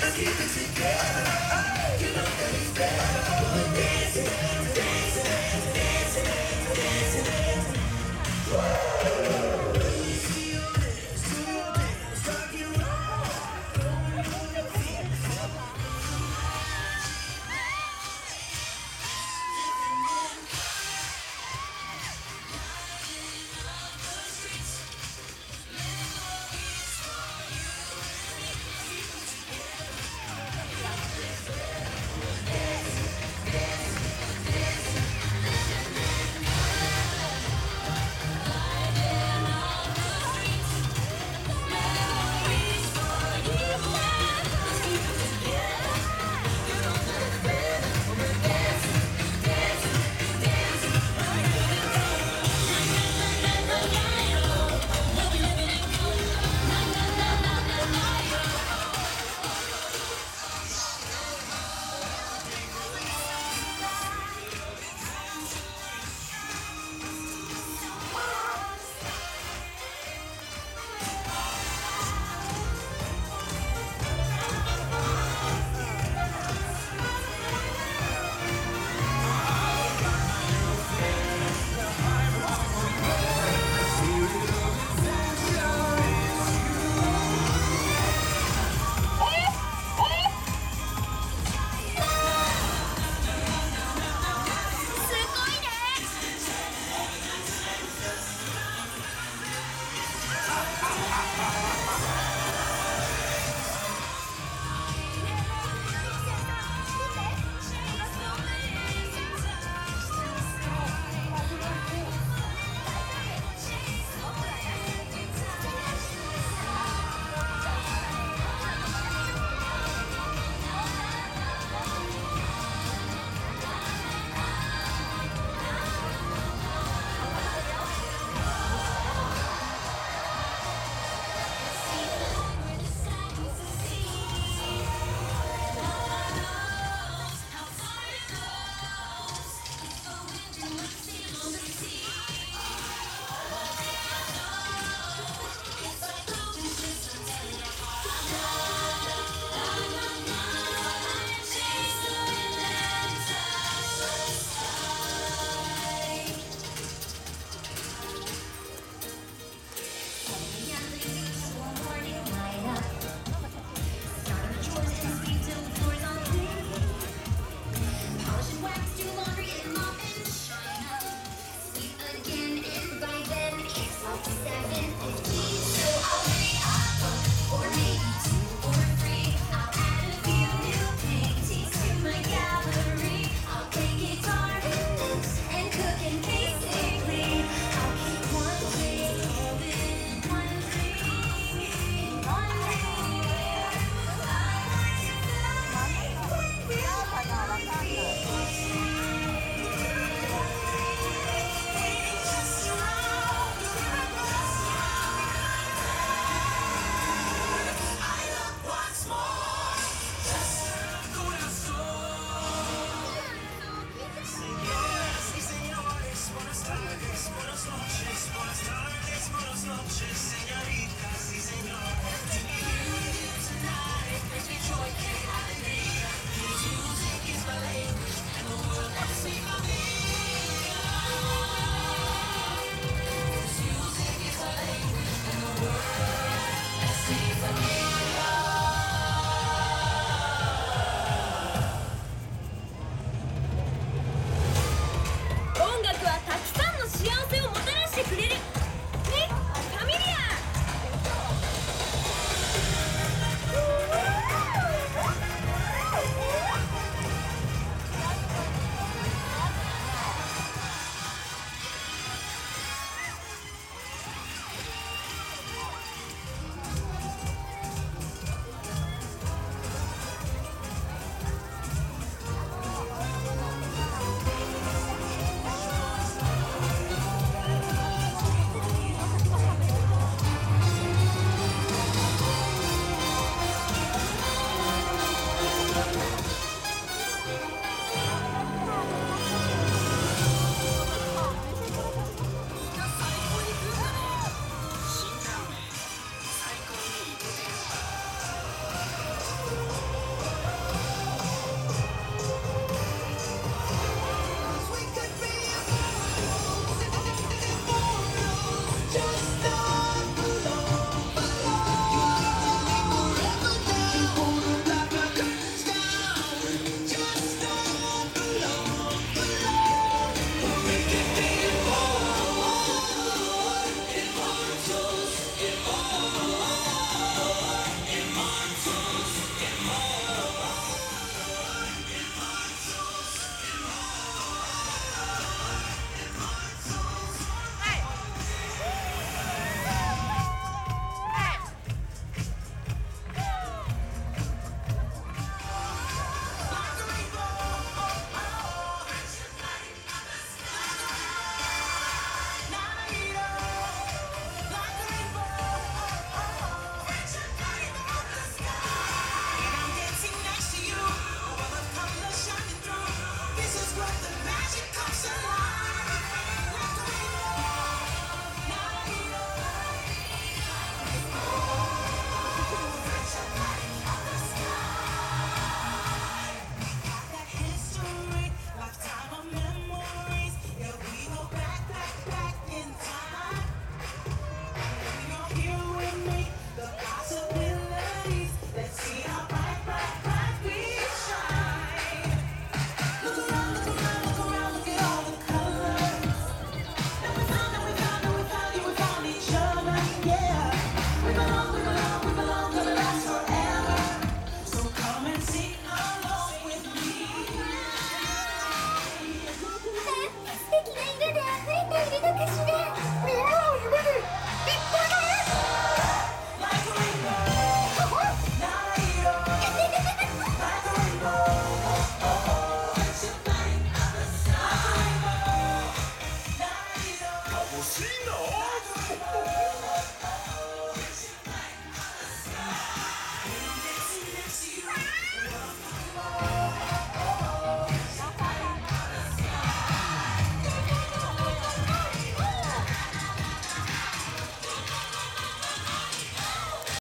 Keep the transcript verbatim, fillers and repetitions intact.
Let's keep it together. You know that he's better.